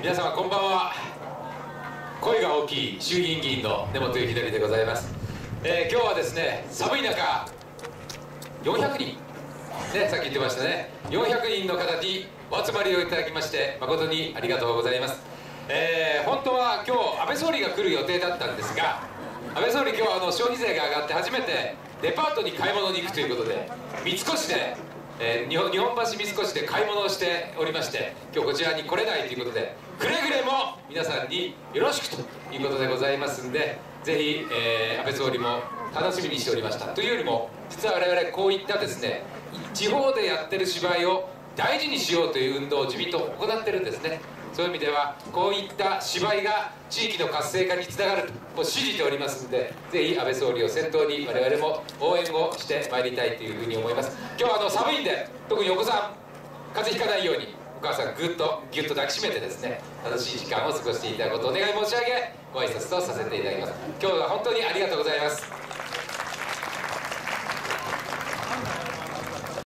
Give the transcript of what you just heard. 皆様こんばんは。声が大きい衆議院議員の根本幸典でございます。今日はですね、寒い中400人、ね、さっき言ってましたね、400人の方にお集まりをいただきまして誠にありがとうございます。本当は今日安倍総理が来る予定だったんですが、安倍総理今日消費税が上がって初めてデパートに買い物に行くということで、三越で日本橋三越で買い物をしておりまして、今日こちらに来れないということで、くれぐれも皆さんによろしくということでございますんで、ぜひ、安倍総理も楽しみにしておりました。というよりも実は我々こういったですね、地方でやってる芝居を大事にしようという運動を自民党行ってるんですね。そういう意味ではこういった芝居が地域の活性化につながると信じておりますので、ぜひ安倍総理を先頭に我々も応援をしてまいりたいというふうに思います。今日は寒いんで、特にお子さん風邪ひかないようにお母さんグッとギュッと抱きしめてですね、楽しい時間を過ごしていただくことをお願い申し上げ、ご挨拶とさせていただきます。今日は本当にありがとうございます。